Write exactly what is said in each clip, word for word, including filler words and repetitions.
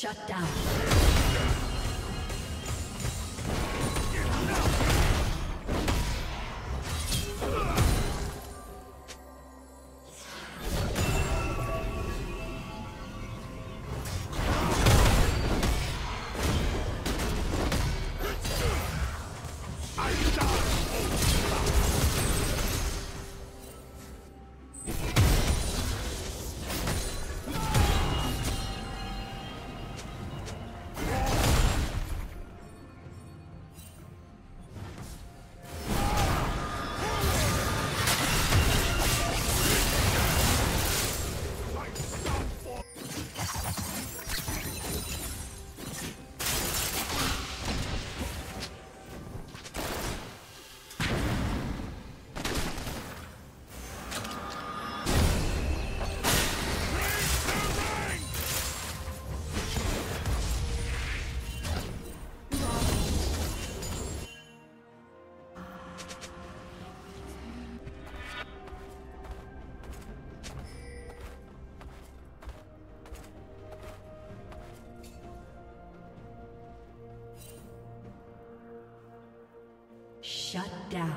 Shut down. Shut down.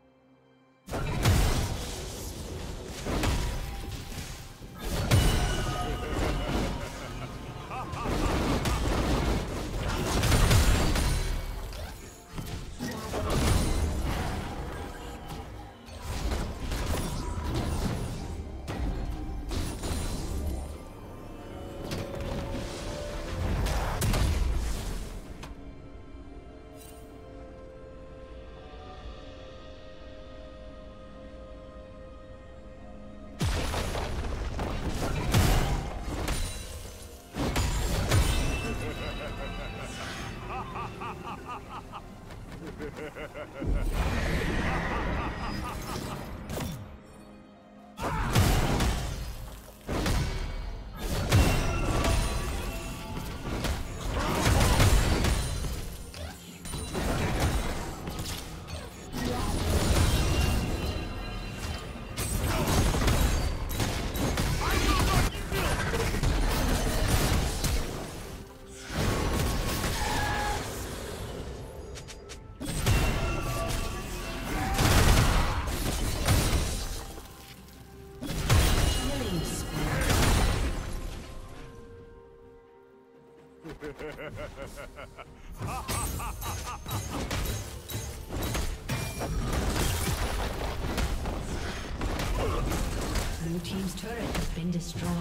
Team's turret has been destroyed.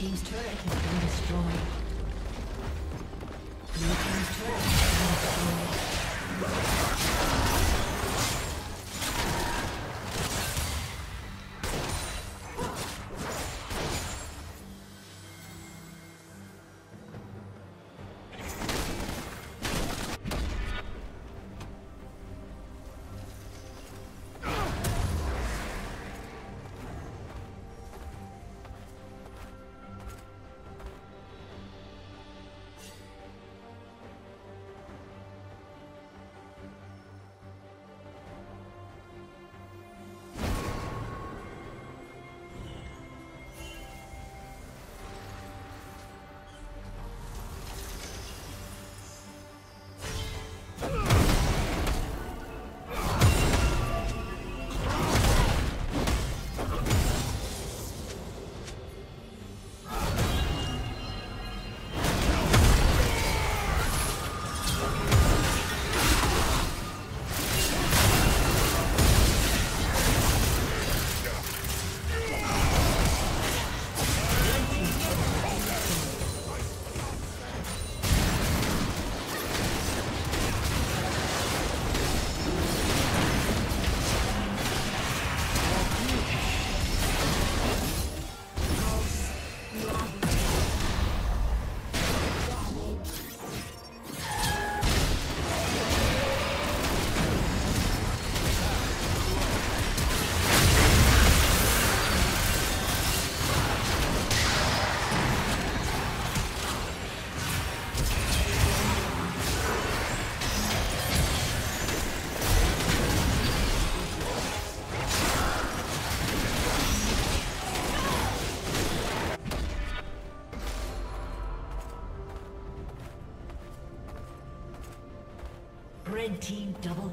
team's turret has been destroyed. Blue team's turret has been destroyed. Red team double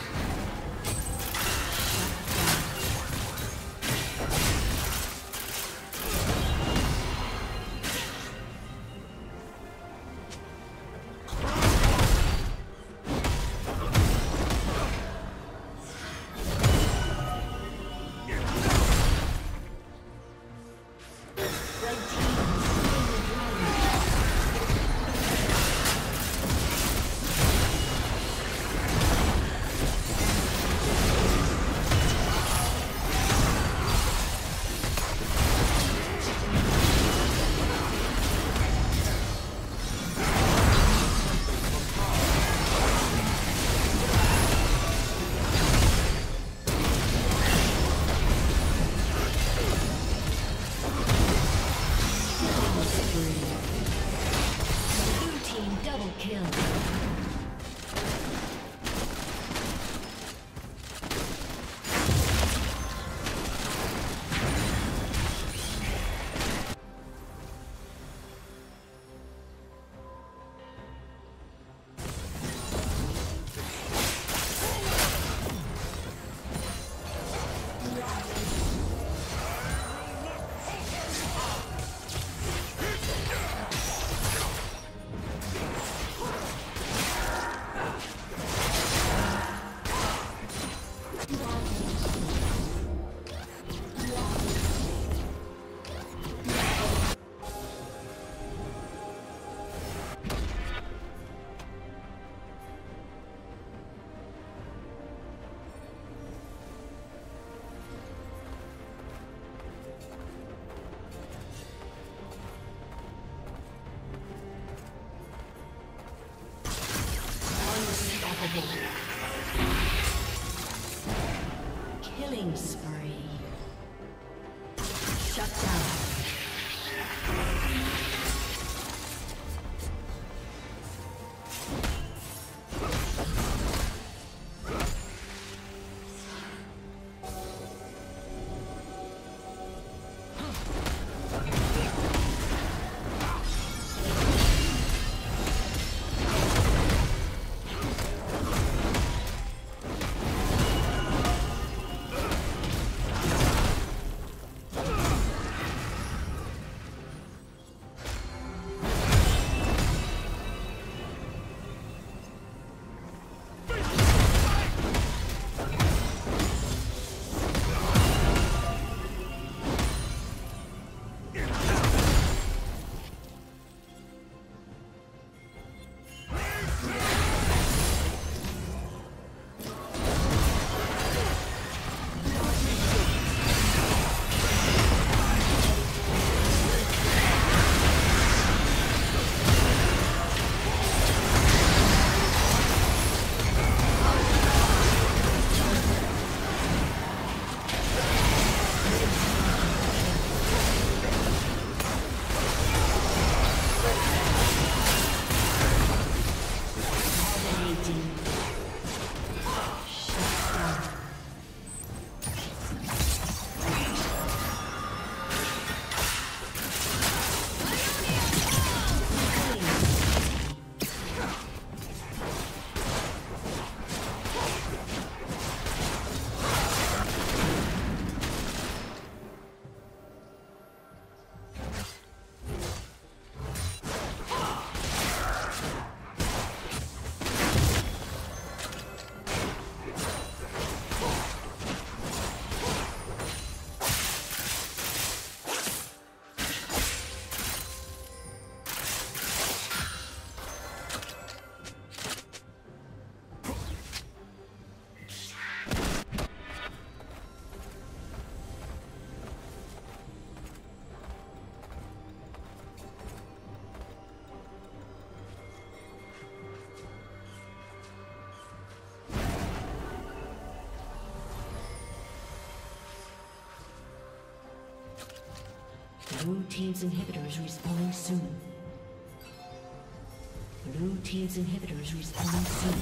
Killing spree. Shut down. Blue team's inhibitor is respawning soon. Blue team's inhibitor is respawning soon.